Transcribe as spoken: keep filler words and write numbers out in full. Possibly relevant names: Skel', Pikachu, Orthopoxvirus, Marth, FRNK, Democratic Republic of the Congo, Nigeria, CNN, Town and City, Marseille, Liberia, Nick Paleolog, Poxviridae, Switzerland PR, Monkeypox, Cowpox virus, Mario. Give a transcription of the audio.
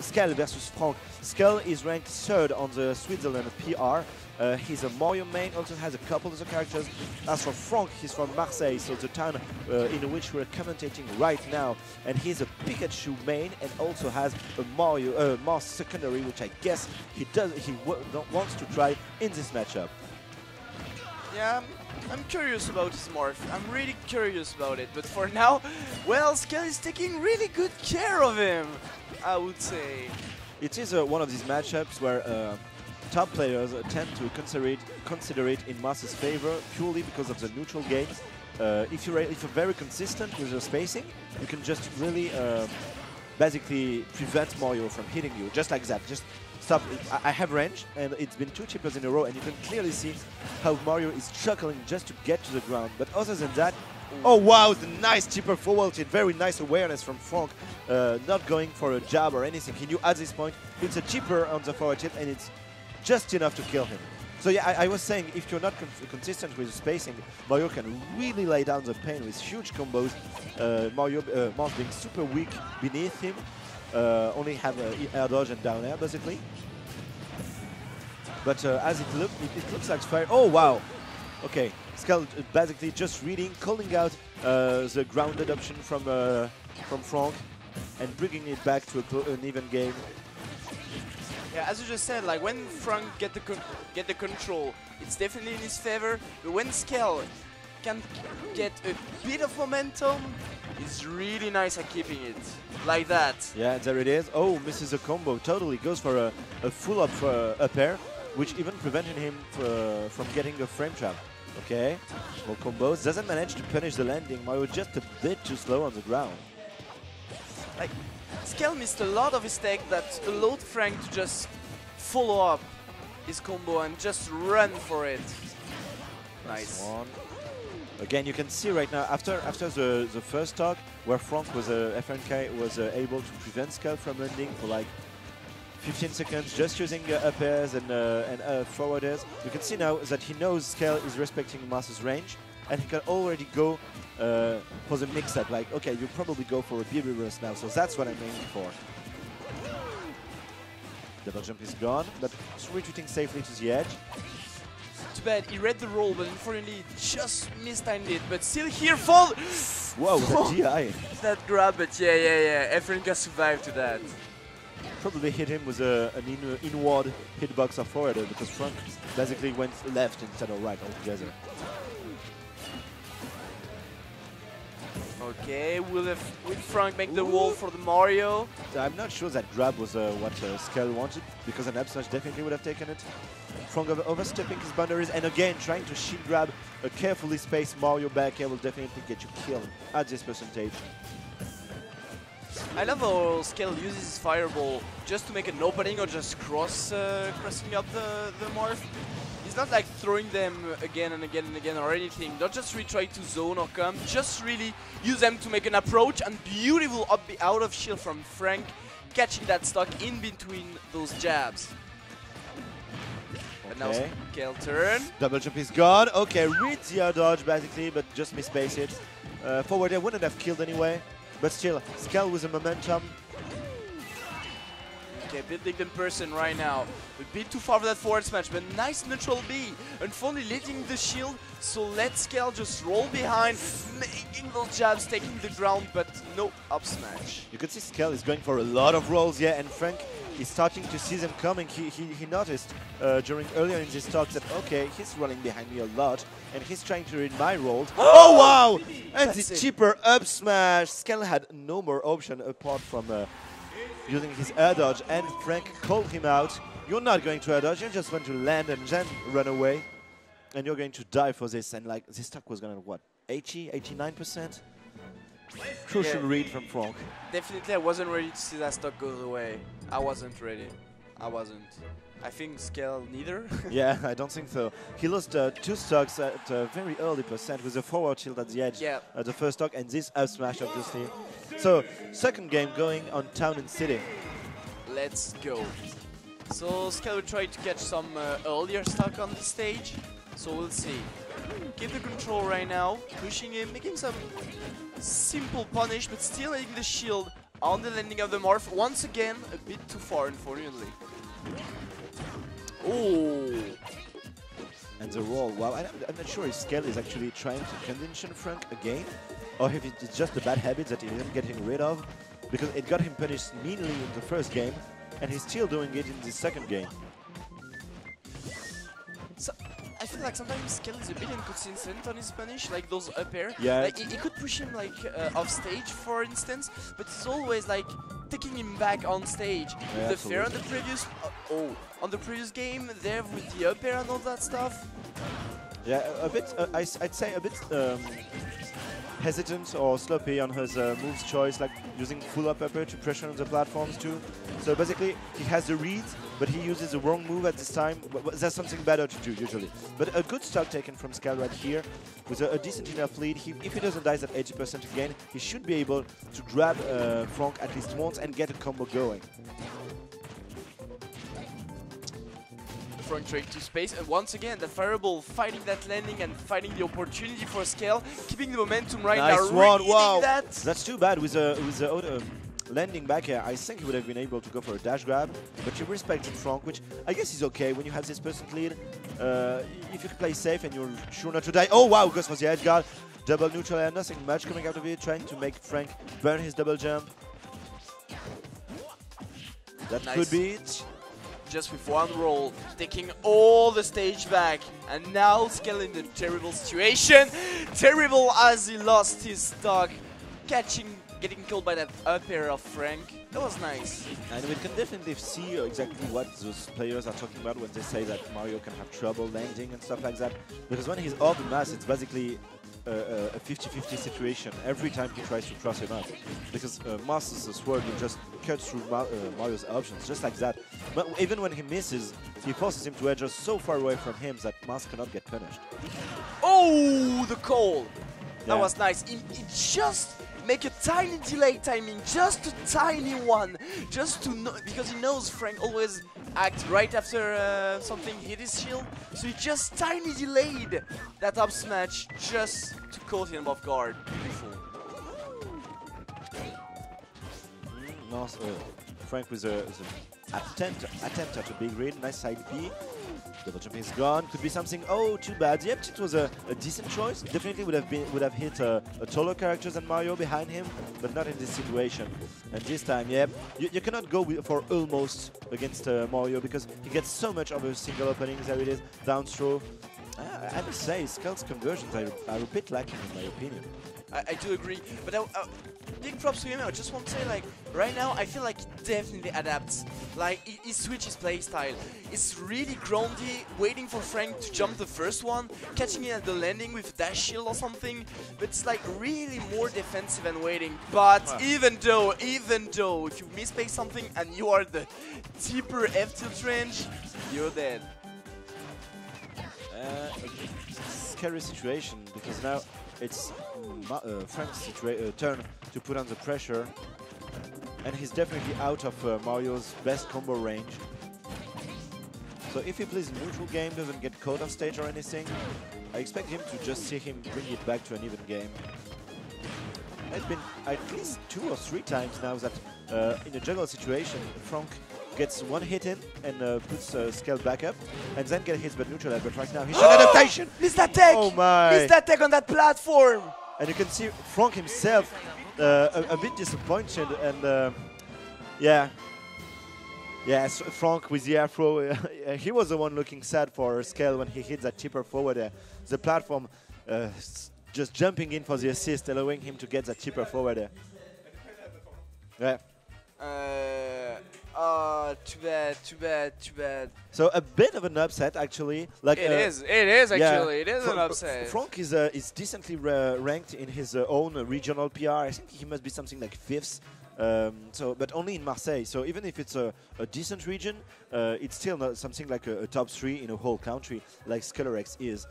Skel' versus F R N K. Skel' is ranked third on the Switzerland P R. Uh, he's a Mario main, also has a couple of the characters. As for F R N K, he's from Marseille, so the town uh, in which we're commentating right now. And he's a Pikachu main and also has a Mario, uh, Marth secondary, which I guess he does he w wants to try in this matchup. Yeah, I'm, I'm curious about this Marth. I'm really curious about it. But for now, well, Skel' is taking really good care of him, I would say. It is uh, one of these matchups where uh, top players uh, tend to consider it, consider it in Marth's favor purely because of the neutral games. Uh, if, you're, if you're very consistent with your spacing, you can just really uh, basically prevent Mario from hitting you, just like that. Just stop. I have range, and it's been two chippers in a row, and you can clearly see how Mario is struggling just to get to the ground. But other than that, oh wow, the nice chipper forward hit, very nice awareness from F R N K, uh, not going for a jab or anything. He knew at this point it's a chipper on the forward hit and it's just enough to kill him. So yeah, I, I was saying, if you're not con consistent with spacing, Mario can really lay down the pain with huge combos. Uh, Mario uh, Marth being super weak beneath him, uh, only have uh, air dodge and down air basically. But uh, as it looks, it, it looks like fire. Oh wow! Okay, Skel' basically just reading, calling out uh, the grounded option from uh, from F R N K and bringing it back to a an even game. Yeah, as you just said, like when F R N K get the con get the control, it's definitely in his favor. But when Skel' can get a bit of momentum, it's really nice at keeping it like that. Yeah, there it is. Oh, misses a combo. Totally goes for a, a full up uh, up air, which even prevented him uh, from getting a frame trap. Okay, more combos. Doesn't manage to punish the landing. Mario just a bit too slow on the ground. Like, Skel' missed a lot of his tech that allowed F R N K to just follow up his combo and just run for it. Nice. One. Again, you can see right now, after after the, the first stock, where F R N K was uh, F R N K was uh, able to prevent Skel' from landing for like fifteen seconds, just using uh, up airs and, uh, and uh, forward airs. You can see now that he knows Skel' is respecting Marth's range, and he can already go uh, for the mix-up. Like, okay, you probably go for a B reverse now, so that's what I'm aiming for. Double jump is gone, but retreating safely to the edge. Too bad, he read the roll, but unfortunately just mistimed it, but still here, fall! Wow, that G I! That grab, but yeah, yeah, yeah, F R N K survived to that. Probably hit him with a, an in, inward hitbox or forward because F R N K basically went left instead of right altogether. Okay, will, the, will F R N K make the wall for the Mario? I'm not sure that grab was uh, what uh, Skel' wanted because an up smash definitely would have taken it. F R N K over overstepping his boundaries and again trying to shield grab a carefully spaced Mario back air will definitely get you killed at this percentage. I love how Skel' uses his fireball just to make an opening or just cross, uh, crossing up the, the Marth. He's not like throwing them again and again and again or anything, not just retry to zone or come, just really use them to make an approach and beautiful up the out of shield from F R N K, catching that stock in between those jabs. And okay. Now Skel' turn. Double jump is gone. Okay, read the air dodge basically, but just misspace it. Uh, forward air wouldn't have killed anyway. But still, Skel' with the momentum. Okay, building in person right now. A bit too far for that forward smash, but nice neutral B. Unfortunately, leading the shield, so let Skel' just roll behind, making those jabs, taking the ground, but no up smash. You can see Skel' is going for a lot of rolls, yeah, and F R N K is starting to see them coming. He, he, he noticed uh, during earlier in this talk that, okay, he's running behind me a lot, and he's trying to read my roll. Oh, wow! And the cheaper up smash! Skel' had no more option apart from uh, using his air dodge, and F R N K called him out. You're not going to air dodge, you just want to land and then run away. And you're going to die for this, and like, this stock was going to, what, eighty, eighty-nine percent? Crucial yeah. Read from F R N K. Definitely, I wasn't ready to see that stock go away. I wasn't ready. I wasn't. I think Skel' neither. Yeah, I don't think so. He lost uh, two stocks at uh, very early percent with a forward shield at the edge. Yeah. At the first stock and this up smash obviously. So second game going on Town and City. Let's go. So Skel' tried to catch some uh, earlier stock on the stage. So we'll see. Keep the control right now, pushing him, making some simple punish, but still hitting the shield on the landing of the Marth. Once again, a bit too far, unfortunately. Oh! And the roll. Wow, I, I'm not sure if Skel' is actually trying to condition F R N K again, or if it's just the bad habits that he didn't get him rid of, because it got him punished meanly in the first game, and he's still doing it in the second game. So, I feel like sometimes Skel' is a bit inconsistent on his punish, like those up air. Yeah. Like, he, he could push him like uh, off stage, for instance, but it's always like taking him back on stage. Yeah, the fair on the previous, uh, oh, on the previous game, there with the up air and all that stuff. Yeah, a, a bit. Uh, I, I'd say a bit um, hesitant or sloppy on his uh, moves choice, like using full up upper to pressure on the platforms too. So basically, he has the read, but he uses the wrong move at this time. That's something better to do usually. But a good stock taken from Skel' right here, with a, a decent enough lead. He, if he doesn't die at eighty percent again, he should be able to grab uh, F R N K at least once and get a combo going. F R N K trick to space, and once again the fireball fighting that landing and finding the opportunity for Skel', keeping the momentum right now. Nice one! Wow! That. That's too bad with the with the uh, landing back here. I think he would have been able to go for a dash grab, but you respected F R N K, which I guess is okay when you have this percent lead. Uh, if you play safe and you're sure not to die. Oh wow! Goes for the edge guard, double neutral air, nothing much coming out of it. Trying to make F R N K burn his double jump. That nice. Could be it. Just with one roll, taking all the stage back, and now Skel' in a terrible situation. Terrible as he lost his stock, catching, getting killed by that up air of F R N K. That was nice. And we can definitely see exactly what those players are talking about when they say that Mario can have trouble landing and stuff like that. Because when he's off the mass, it's basically Uh, a fifty fifty situation every time he tries to cross him out, because uh, Marth is a sword and just cuts through Ma uh, Mario's options just like that. But even when he misses, he forces him to edge us so far away from him that Marth cannot get punished. Oh, the call! Yeah. That was nice. He, he just make a tiny delay timing, just a tiny one, just to know, because he knows F R N K always acts right after uh, something hit his shield, so he just tiny delayed that up smash just to caught him off guard. Beautiful. Nice, uh, F R N K with an attempt, attempt at a big read, nice side B. Double jump is gone. Could be something. Oh, too bad. Yep, it was a, a decent choice. Definitely would have been would have hit a, a taller character than Mario behind him, but not in this situation. And this time, yep, you, you cannot go with, for almost against uh, Mario, because he gets so much of a single openings. There it is, down throw. Ah, I must say, Skel's conversions are, are a bit lacking in my opinion. I, I do agree, but I, I, big props to him. I just want to say, like, right now, I feel like he definitely adapts. Like, he, he switches playstyle. It's really groundy, waiting for F R N K to jump the first one, catching it at the landing with dash shield or something. But it's like really more defensive and waiting. But wow. even though, even though, if you misplace something and you are the deeper F tilt range, you're dead. Uh, scary situation, because now it's uh, F R N K's uh, turn to put on the pressure, and he's definitely out of uh, Mario's best combo range. So if he plays neutral game, doesn't get caught off stage or anything, I expect him to just see him bring it back to an even game. It's been at least two or three times now that uh, in a juggle situation, F R N K gets one hit in and uh, puts uh, Skel' back up, and then get hits but neutral. But right now, he's an adaptation! Missed that tech! Oh my! Missed that tech on that platform! And you can see F R N K himself uh, a, a bit disappointed, and uh, yeah. Yeah, so F R N K with the afro, he was the one looking sad for Skel' when he hit that tipper forward. Uh, the platform uh, just jumping in for the assist, allowing him to get that tipper forward. Uh. Yeah. Uh, oh, too bad, too bad, too bad. So a bit of an upset, actually. Like it uh, is, it is actually, yeah. it is F R N K, an upset. F R N K is uh, is decently uh, ranked in his uh, own uh, regional P R. I think he must be something like fifth. Um, so, but only in Marseille. So even if it's a, a decent region, uh, it's still not something like a, a top three in a whole country, like Skel' is.